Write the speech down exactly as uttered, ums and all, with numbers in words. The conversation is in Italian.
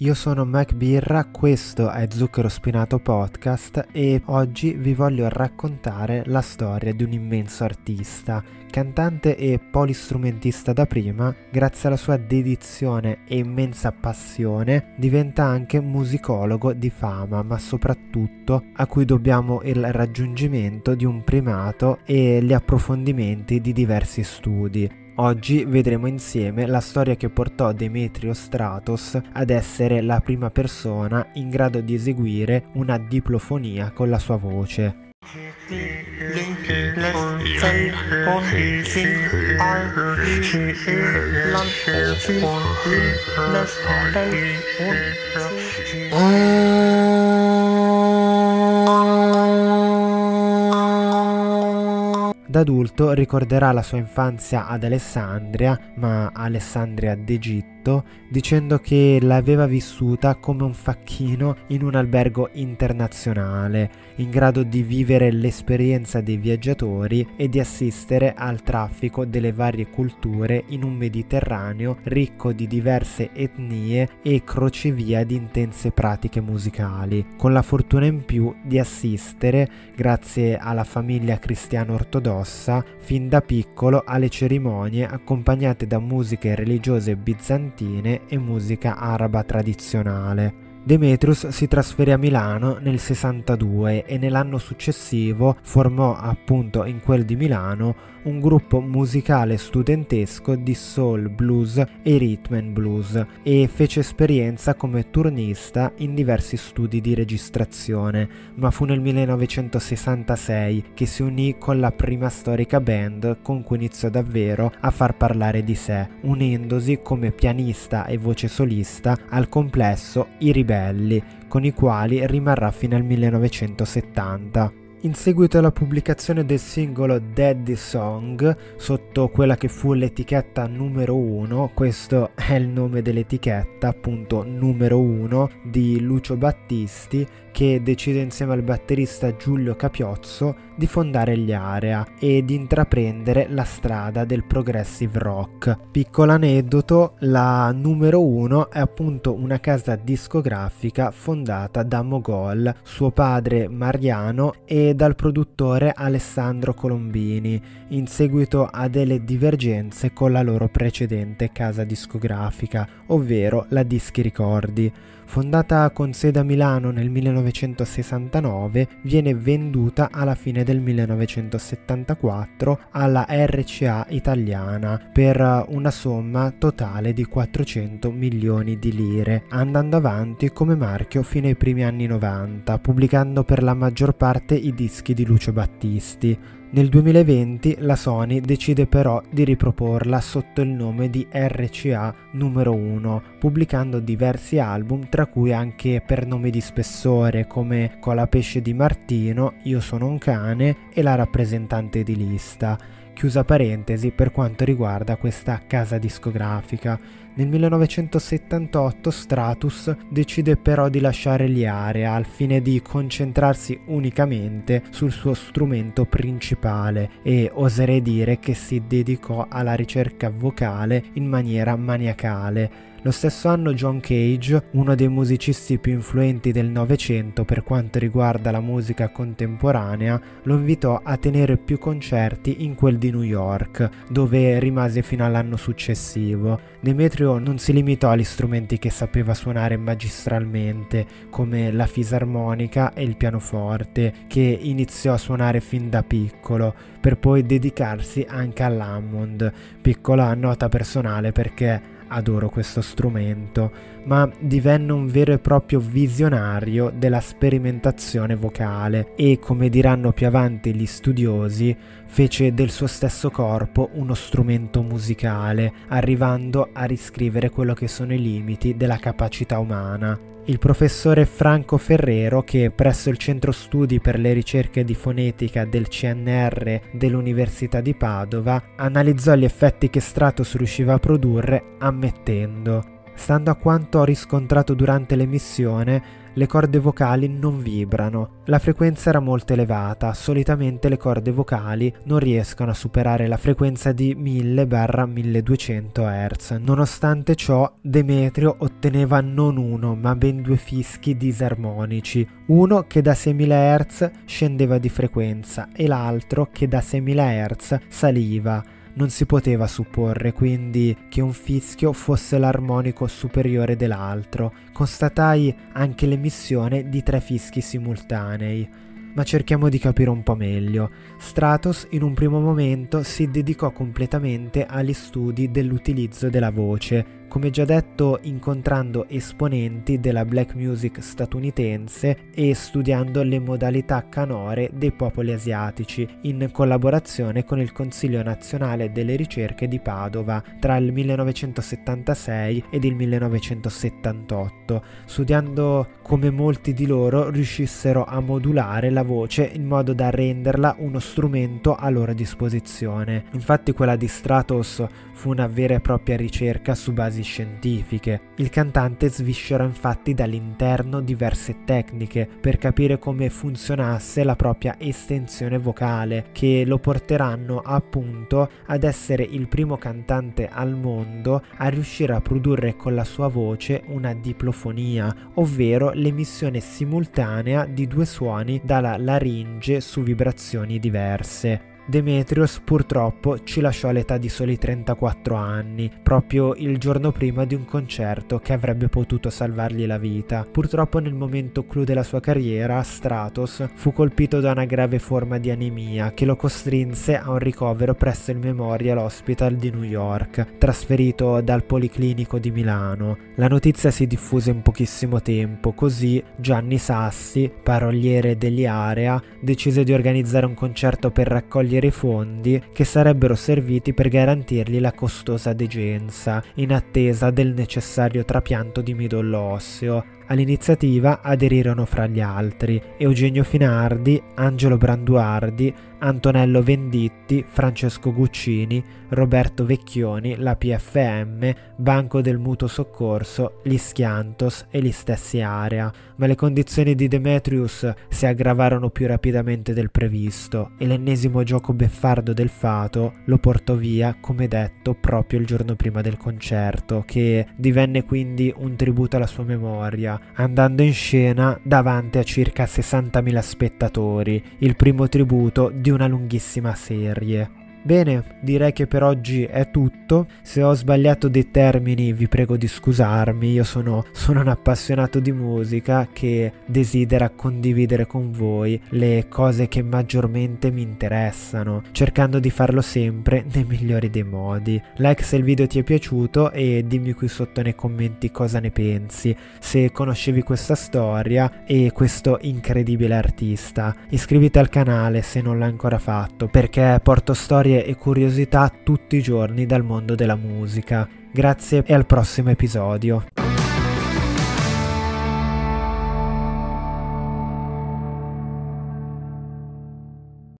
Io sono Mike Birra, questo è Zucchero Spinato Podcast e oggi vi voglio raccontare la storia di un immenso artista, cantante e polistrumentista da prima. Grazie alla sua dedizione e immensa passione diventa anche musicologo di fama, ma soprattutto a cui dobbiamo il raggiungimento di un primato e gli approfondimenti di diversi studi. Oggi vedremo insieme la storia che portò Demetrio Stratos ad essere la prima persona in grado di eseguire una diplofonia con la sua voce. Da adulto ricorderà la sua infanzia ad Alessandria, ma Alessandria d'Egitto, dicendo che l'aveva vissuta come un facchino in un albergo internazionale, in grado di vivere l'esperienza dei viaggiatori e di assistere al traffico delle varie culture in un Mediterraneo ricco di diverse etnie e crocevia di intense pratiche musicali, con la fortuna in più di assistere, grazie alla famiglia cristiano ortodossa, fin da piccolo alle cerimonie accompagnate da musiche religiose bizantine e musica araba tradizionale. Demetrius si trasferì a Milano nel sessantadue e nell'anno successivo formò, appunto in quel di Milano, un gruppo musicale studentesco di soul blues e rhythm and blues e fece esperienza come turnista in diversi studi di registrazione, ma fu nel millenovecentosessantasei che si unì con la prima storica band con cui iniziò davvero a far parlare di sé, unendosi come pianista e voce solista al complesso I Ribelli, con i quali rimarrà fino al millenovecentosettanta. In seguito alla pubblicazione del singolo Daddy's Song, sotto quella che fu l'etichetta numero uno, questo è il nome dell'etichetta, appunto numero uno, di Lucio Battisti, che decide insieme al batterista Giulio Capiozzo di fondare gli Area e di intraprendere la strada del progressive rock. Piccolo aneddoto, la numero uno è appunto una casa discografica fondata da Mogol, suo padre Mariano e dal produttore Alessandro Colombini, in seguito a delle divergenze con la loro precedente casa discografica, ovvero la Dischi Ricordi. Fondata con sede a Milano nel millenovecentosessantanove, viene venduta alla fine del millenovecentosettantaquattro alla R C A italiana per una somma totale di quattrocento milioni di lire, andando avanti come marchio fino ai primi anni novanta, pubblicando per la maggior parte i dischi di Lucio Battisti. Nel duemilaventi la Sony decide però di riproporla sotto il nome di R C A numero uno, pubblicando diversi album, tra cui anche per nomi di spessore come Colapesce e Dimartino, Io sono un cane e La Rappresentante di Lista. Chiusa parentesi per quanto riguarda questa casa discografica. Nel millenovecentosettantotto Stratos decide però di lasciare gli Area al fine di concentrarsi unicamente sul suo strumento principale e oserei dire che si dedicò alla ricerca vocale in maniera maniacale. Lo stesso anno John Cage, uno dei musicisti più influenti del Novecento per quanto riguarda la musica contemporanea, lo invitò a tenere più concerti in quel di New York, dove rimase fino all'anno successivo. Demetrio non si limitò agli strumenti che sapeva suonare magistralmente, come la fisarmonica e il pianoforte, che iniziò a suonare fin da piccolo, per poi dedicarsi anche all'Hammond, piccola nota personale perché adoro questo strumento, ma divenne un vero e proprio visionario della sperimentazione vocale e, come diranno più avanti gli studiosi, fece del suo stesso corpo uno strumento musicale, arrivando a riscrivere quello che sono i limiti della capacità umana. Il professore Franco Ferrero, che presso il Centro Studi per le Ricerche di Fonetica del C N R dell'Università di Padova, analizzò gli effetti che Stratos riusciva a produrre ammettendo: Stando a quanto ho riscontrato durante l'emissione, le corde vocali non vibrano. La frequenza era molto elevata, solitamente le corde vocali non riescono a superare la frequenza di mille milleduecento hertz. Nonostante ciò, Demetrio otteneva non uno, ma ben due fischi disarmonici, uno che da seimila hertz scendeva di frequenza e l'altro che da seimila hertz saliva. Non si poteva supporre quindi che un fischio fosse l'armonico superiore dell'altro. Constatai anche l'emissione di tre fischi simultanei. Ma cerchiamo di capire un po' meglio. Stratos in un primo momento si dedicò completamente agli studi dell'utilizzo della voce, come già detto incontrando esponenti della black music statunitense e studiando le modalità canore dei popoli asiatici in collaborazione con il Consiglio Nazionale delle Ricerche di Padova tra il millenovecentosettantasei ed il millenovecentosettantotto, studiando come molti di loro riuscissero a modulare la voce in modo da renderla uno strumento a loro disposizione. Infatti quella di Stratos fu una vera e propria ricerca su basi scientifiche. Il cantante sviscerò infatti dall'interno diverse tecniche per capire come funzionasse la propria estensione vocale, che lo porteranno appunto ad essere il primo cantante al mondo a riuscire a produrre con la sua voce una diplofonia, ovvero l'emissione simultanea di due suoni dalla laringe su vibrazioni diverse. Demetrios purtroppo ci lasciò all'età di soli trentaquattro anni, proprio il giorno prima di un concerto che avrebbe potuto salvargli la vita. Purtroppo nel momento clou della sua carriera, Stratos fu colpito da una grave forma di anemia che lo costrinse a un ricovero presso il Memorial Hospital di New York, trasferito dal Policlinico di Milano. La notizia si diffuse in pochissimo tempo, così Gianni Sassi, paroliere degli Area, decise di organizzare un concerto per raccogliere i fondi che sarebbero serviti per garantirgli la costosa degenza in attesa del necessario trapianto di midollo osseo. All'iniziativa aderirono fra gli altri Eugenio Finardi, Angelo Branduardi, Antonello Venditti, Francesco Guccini, Roberto Vecchioni, la P F M, Banco del Mutuo Soccorso, gli Schiantos e gli stessi Area. Ma le condizioni di Demetrius si aggravarono più rapidamente del previsto e l'ennesimo gioco beffardo del fato lo portò via, come detto, proprio il giorno prima del concerto, che divenne quindi un tributo alla sua memoria, andando in scena davanti a circa sessantamila spettatori, il primo tributo di una lunghissima serie. Bene, direi che per oggi è tutto. Se ho sbagliato dei termini vi prego di scusarmi, io sono, sono un appassionato di musica che desidera condividere con voi le cose che maggiormente mi interessano, cercando di farlo sempre nei migliori dei modi. Like se il video ti è piaciuto e dimmi qui sotto nei commenti cosa ne pensi, se conoscevi questa storia e questo incredibile artista. Iscriviti al canale se non l'hai ancora fatto, perché porto storie e curiosità tutti i giorni dal mondo della musica. Grazie e al prossimo episodio.